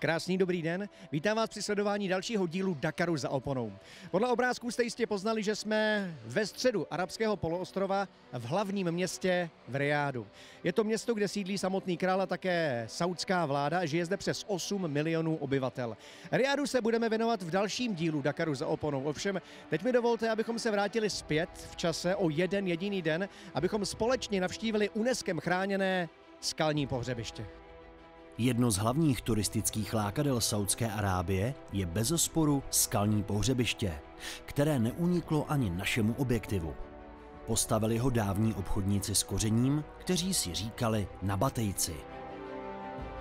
Krásný dobrý den, vítám vás při sledování dalšího dílu Dakaru za oponou. Podle obrázků jste jistě poznali, že jsme ve středu arabského poloostrova v hlavním městě v Rijádu. Je to město, kde sídlí samotný král a také saúdská vláda, žije zde přes 8 milionů obyvatel. Rijádu se budeme věnovat v dalším dílu Dakaru za oponou, ovšem teď mi dovolte, abychom se vrátili zpět v čase o jeden jediný den, abychom společně navštívili UNESCem chráněné skalní pohřebiště. Jedno z hlavních turistických lákadel Saúdské Arábie je bezesporu skalní pohřebiště, které neuniklo ani našemu objektivu. Postavili ho dávní obchodníci s kořením, kteří si říkali Nabatejci.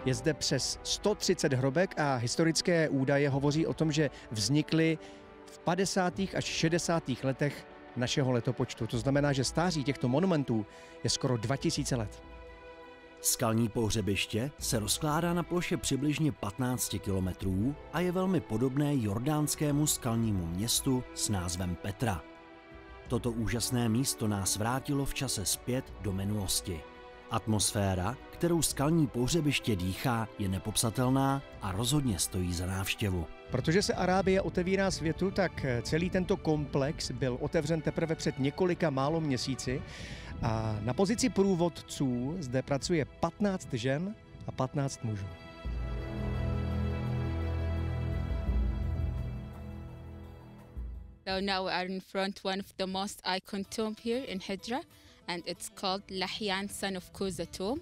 Je zde přes 130 hrobek a historické údaje hovoří o tom, že vznikly v 50. až 60. letech našeho letopočtu. To znamená, že stáří těchto monumentů je skoro 2000 let. Skalní pohřebiště se rozkládá na ploše přibližně 15 kilometrů a je velmi podobné jordánskému skalnímu městu s názvem Petra. Toto úžasné místo nás vrátilo v čase zpět do minulosti. Atmosféra, kterou skalní pohřebiště dýchá, je nepopsatelná a rozhodně stojí za návštěvu. Protože se Arábie otevírá světu, tak celý tento komplex byl otevřen teprve před několika málo měsíci a na pozici průvodců zde pracuje 15 žen a 15 mužů. So now we are in front one of the most icon tomb here in Hidžra, and it's called Lahyan, son of Kuza tomb,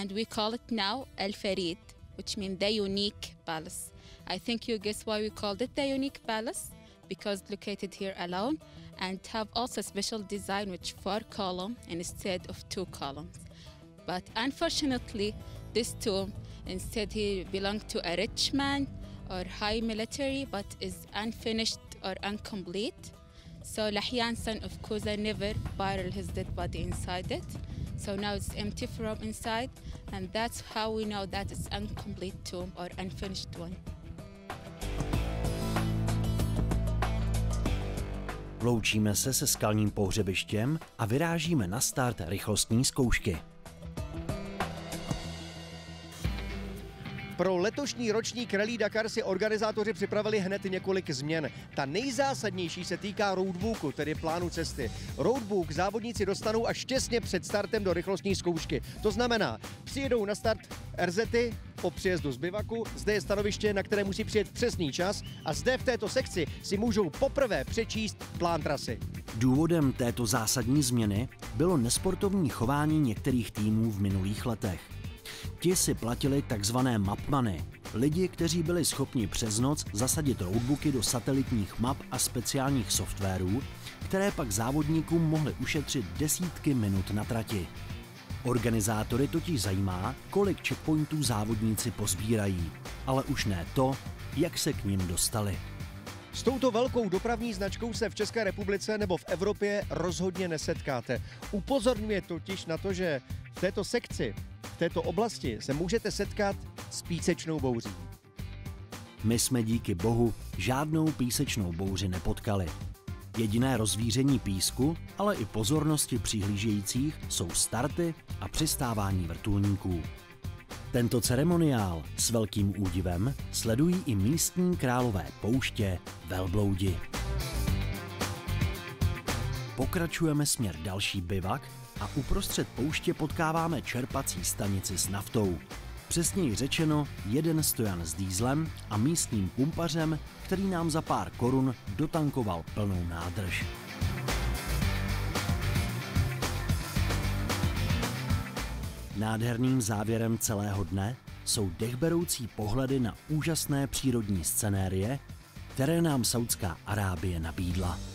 and we call it now Al Farid, which means the unique palace. I think you guess why we called it the unique palace, because located here alone, and have also special design with 4 columns instead of 2 columns. But unfortunately, this tomb instead he belonged to a rich man or high military, but is unfinished or incomplete. So Lahyan, son of Kuza, never buried his dead body inside it. So now it's empty from inside, and that's how we know that it's incomplete tomb or unfinished one. Loučíme se se skalním pohřebištěm a vyrážíme na start rychlostní zkoušky. Pro letošní ročník Rally Dakar si organizátoři připravili hned několik změn. Ta nejzásadnější se týká roadbooku, tedy plánu cesty. Roadbook závodníci dostanou až těsně před startem do rychlostní zkoušky. To znamená, přijedou na start RZety po příjezdu z bivaku, zde je stanoviště, na které musí přijet přesný čas a zde v této sekci si můžou poprvé přečíst plán trasy. Důvodem této zásadní změny bylo nesportovní chování některých týmů v minulých letech. Ti si platili takzvané mapmany, lidi, kteří byli schopni přes noc zasadit roadbooky do satelitních map a speciálních softwarů, které pak závodníkům mohly ušetřit desítky minut na trati. Organizátory totiž zajímá, kolik checkpointů závodníci pozbírají, ale už ne to, jak se k ním dostali. S touto velkou dopravní značkou se v České republice nebo v Evropě rozhodně nesetkáte. Upozorňuje totiž na to, že v této sekci, v této oblasti se můžete setkat s písečnou bouří. My jsme díky bohu žádnou písečnou bouři nepotkali. Jediné rozvíření písku, ale i pozornosti přihlížejících jsou starty a přistávání vrtulníků. Tento ceremoniál s velkým údivem sledují i místní králové pouště velbloudi. Pokračujeme směr další bivak a uprostřed pouště potkáváme čerpací stanici s naftou. Přesněji řečeno, jeden stojan s dýzlem a místním pumpařem, který nám za pár korun dotankoval plnou nádrž. Nádherným závěrem celého dne jsou dechberoucí pohledy na úžasné přírodní scenérie, které nám Saúdská Arábie nabídla.